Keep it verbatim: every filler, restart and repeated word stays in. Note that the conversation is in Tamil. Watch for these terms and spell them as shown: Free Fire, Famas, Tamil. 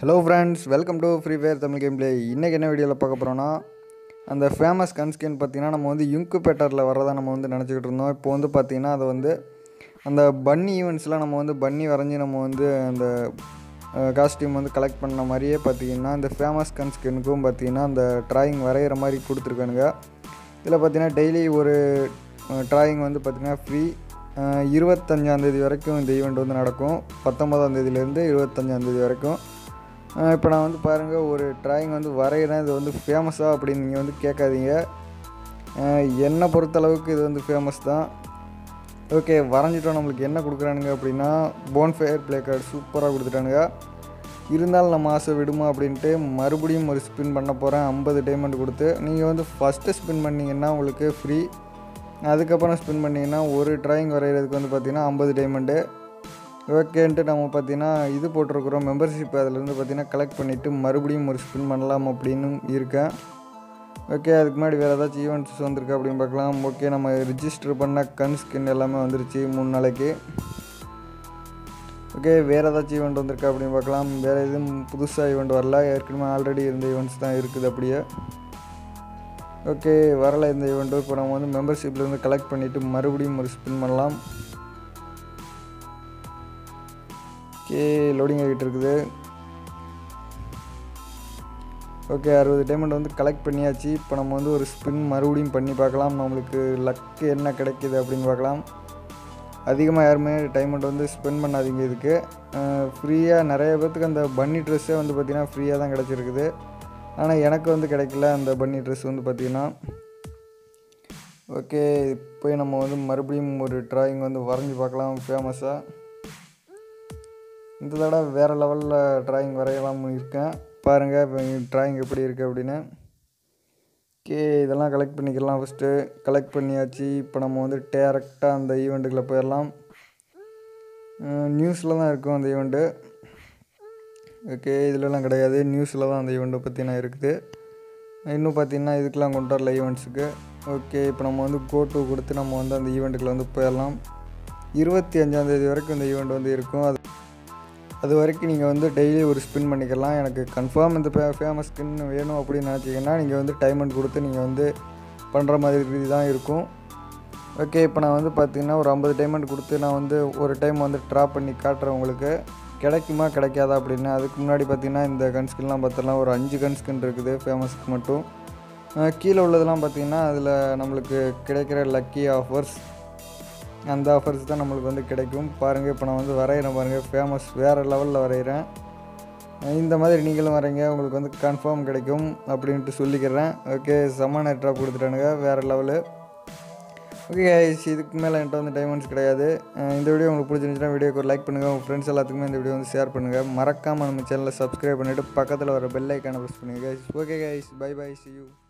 Hello friends, welcome to Free Fire Tamil Gameplay. இன்னைக்கு என்ன வீடியோல பார்க்க போறோம்னா அந்த ஃபேமஸ் கன் ஸ்கின் பார்த்தீங்கன்னா நம்ம வந்து இன்குபேட்டர்ல வரதா நம்ம வந்து நினைச்சிட்டு இருந்தோம். இப்போ வந்து பார்த்தீங்கன்னா அது வந்து அந்த பன்னி ஈவென்ட்ஸ்ல நம்ம வந்து பன்னி வரைஞ்சி நம்ம வந்து அந்த காஸ்டியூம் வந்து கலெக்ட் பண்ண மாதிரியே பார்த்தீங்கன்னா அந்த ஃபேமஸ் கன் ஸ்கின்னுக்கும் பார்த்தீங்கன்னா அந்த ட்ராயிங் வரைகிற மாதிரி கொடுத்துருக்கானுங்க. இதில் பார்த்தீங்கன்னா டெய்லி ஒரு ட்ராயிங் வந்து பார்த்தீங்கன்னா ஃப்ரீ இருபத்தஞ்சாந்தேதி வரைக்கும் இந்த ஈவெண்ட் வந்து நடக்கும். பத்தொம்பதாந்தேதியிலேருந்து இருபத்தஞ்சாந்தேதி வரைக்கும். இப்போ நான் வந்து பாருங்கள் ஒரு ட்ராயிங் வந்து வரைகிறேன். இது வந்து ஃபேமஸாக அப்படின்னு நீங்கள் வந்து கேட்காதீங்க. என்னை பொறுத்தளவுக்கு இது வந்து ஃபேமஸ் தான். ஓகே, வரைஞ்சிட்டோம். நம்மளுக்கு என்ன கொடுக்குறானுங்க அப்படின்னா போன் ஃபயர் பிளே கார்டு சூப்பராக கொடுத்துட்டானுங்க. இருந்தாலும் நம்ம ஆசை விடுமா அப்படின்ட்டு மறுபடியும் ஒரு ஸ்பின் பண்ண போகிறேன். ஐம்பது டைமண்ட் கொடுத்து நீங்கள் வந்து ஃபஸ்ட்டு ஸ்பின் பண்ணிங்கன்னா உங்களுக்கு ஃப்ரீ. அதுக்கப்புறம் ஸ்பின் பண்ணிங்கன்னா ஒரு ட்ராயிங் வரைகிறதுக்கு வந்து பார்த்திங்கன்னா ஐம்பது டைமண்டு. ஓகேன்ட்டு நம்ம பார்த்திங்கன்னா இது போட்டிருக்கிறோம் மெம்பர்ஷிப். அதிலேருந்து பார்த்திங்கன்னா கலெக்ட் பண்ணிவிட்டு மறுபடியும் ஒரு ஸ்பின் பண்ணலாம் அப்படின்னு இருக்கேன். ஓகே, அதுக்கு முன்னாடி வேறு ஏதாச்சும் ஈவெண்ட்ஸ் வந்திருக்கு அப்படின்னு பார்க்கலாம். ஓகே, நம்ம ரிஜிஸ்டர் பண்ண கன் ஸ்கின் எல்லாமே வந்துருச்சு மூணு நாளைக்கு. ஓகே, வேறு ஏதாச்சும் ஈவெண்ட் வந்திருக்கு அப்படின்னு பார்க்கலாம். வேறு எதுவும் புதுசாக ஈவெண்ட் வரல. ஏற்கனவே ஆல்ரெடி இருந்த ஈவெண்ட்ஸ் தான் இருக்குது அப்படியே. ஓகே, வரலை இந்த ஈவெண்ட்டு. இப்போ நம்ம வந்து மெம்பர்ஷிப்லேருந்து கலெக்ட் பண்ணிவிட்டு மறுபடியும் ஒரு ஸ்பின் பண்ணலாம். ஓகே, லோடிங் ஆகிட்டு இருக்குது. ஓகே, அறுபது டைமண்ட் வந்து கலெக்ட் பண்ணியாச்சு. இப்போ நம்ம வந்து ஒரு ஸ்பின் மறுபடியும் பண்ணி பார்க்கலாம். நம்மளுக்கு லக்கு என்ன கிடைக்கிது அப்படின்னு பார்க்கலாம். அதிகமாக யாருமே டைமண்ட் வந்து ஸ்பெண்ட் பண்ணாதீங்க. இதுக்கு ஃப்ரீயாக நிறைய பேர்த்துக்கு அந்த பன்னி ட்ரெஸ்ஸே வந்து பார்த்திங்கன்னா ஃப்ரீயாக தான் கிடச்சிருக்குது. ஆனால் எனக்கு வந்து கிடைக்கல அந்த பன்னி ட்ரெஸ் வந்து பார்த்திங்கன்னா. ஓகே, இப்போ நம்ம வந்து மறுபடியும் ஒரு ட்ராயிங் வந்து வரைஞ்சி பார்க்கலாம் ஃபேமஸாக. இந்த தடவை வேறு லெவலில் ட்ராயிங் வரையலாம்னு இருக்கேன். பாருங்கள் இப்போ ட்ராயிங் எப்படி இருக்குது அப்படின்னு. ஓகே, இதெல்லாம் கலெக்ட் பண்ணிக்கலாம். ஃபஸ்ட்டு கலெக்ட் பண்ணியாச்சு. இப்போ நம்ம வந்து டேரெக்டாக அந்த ஈவெண்ட்டுக்குள்ளே போயிடலாம். நியூஸில் தான் இருக்கும் அந்த ஈவெண்ட்டு. ஓகே, இதிலலாம் கிடையாது. நியூஸில் தான் அந்த ஈவெண்ட்டை பற்றினா இருக்குது. இன்னும் பார்த்தீங்கன்னா இதுக்கெலாம் கொண்டு வரல ஈவெண்ட்ஸுக்கு. ஓகே, இப்போ நம்ம வந்து கோ டூ கொடுத்து நம்ம வந்து அந்த ஈவெண்ட்டுக்குள்ள வந்து போயிடலாம். இருபத்தி அஞ்சாந்தேதி வரைக்கும் இந்த ஈவெண்ட் வந்து இருக்கும். அது அது வரைக்கும் நீங்கள் வந்து டெய்லி ஒரு ஸ்பின் பண்ணிக்கலாம். எனக்கு கன்ஃபார்ம் இந்த ஃபேமஸ் ஸ்கின் வேணும் அப்படின்னு நினச்சிங்கன்னா நீங்கள் வந்து டைமண்ட் கொடுத்து நீங்கள் வந்து பண்ணுற மாதிரி தான் இருக்கும். ஓகே, இப்போ நான் வந்து பார்த்திங்கன்னா ஒரு ஐம்பது டைமண்ட் கொடுத்து நான் வந்து ஒரு டைம் வந்து ட்ரா பண்ணி காட்டுறேன் உங்களுக்கு கிடைக்குமா கிடைக்காதா அப்படின்னு. அதுக்கு முன்னாடி பார்த்திங்கன்னா இந்த கன் ஸ்கின்லாம் பார்த்துடலாம். ஒரு அஞ்சு கன் ஸ்கின் இருக்குது ஃபேமஸ்க்கு மட்டும். கீழே உள்ளதெல்லாம் பார்த்திங்கன்னா அதில் நம்மளுக்கு கிடைக்கிற லக்கி ஆஃபர்ஸ், அந்த ஆஃபர்ஸ் தான் நம்மளுக்கு வந்து கிடைக்கும். பாருங்கள் இப்போ நான் வந்து வரைகிறேன். பாருங்கள் ஃபேமஸ் வேறு லெவலில் வரைகிறேன். இந்த மாதிரி நீங்களும் வரைங்க, உங்களுக்கு வந்து கன்ஃபார்ம் கிடைக்கும் அப்படின்ட்டு சொல்லிக்கிறேன். ஓகே, சமான ட்ராப் கொடுத்துட்டானுங்க வேறு லெவலு. ஓகே கைஸ், இதுக்கு மேலே என்கிட்ட வந்து டைமண்ட்ஸ் கிடையாது. இந்த வீடியோ உங்களுக்கு பிடிச்சிருந்துச்சுன்னா வீடியோக்கு ஒரு லைக் பண்ணுங்கள். உங்கள் ஃப்ரெண்ட்ஸ் எல்லாத்துக்குமே இந்த வீடியோ வந்து ஷேர் பண்ணுங்கள். மறக்காமல் நம்ம சேனலை சப்ஸ்கிரைப் பண்ணிவிட்டு பக்கத்தில் வர பெல் ஐக்கானை ப்ரெஸ் பண்ணுங்கள் guys. Okay guys, bye bye, see you.